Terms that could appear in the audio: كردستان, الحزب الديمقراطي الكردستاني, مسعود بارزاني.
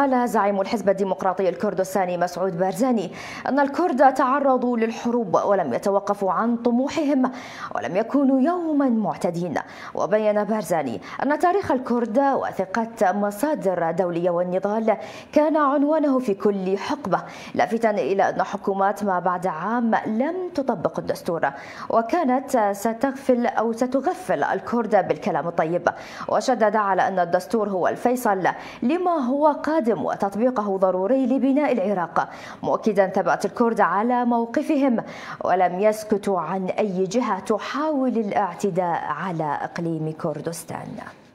قال زعيم الحزب الديمقراطي الكردستاني مسعود بارزاني أن الكرد تعرضوا للحروب ولم يتوقفوا عن طموحهم ولم يكونوا يوما معتدين. وبين بارزاني أن تاريخ الكرد وثقة مصادر دولية والنضال كان عنوانه في كل حقبة، لافتا إلى أن حكومات ما بعد عام لم تطبق الدستور وكانت ستغفل أو ستغفل الكرد بالكلام الطيب. وشدد على أن الدستور هو الفيصل لما هو قادم وتطبيقه ضروري لبناء العراق، مؤكدا ثبات الكرد على موقفهم ولم يسكتوا عن أي جهة تحاول الاعتداء على إقليم كردستان.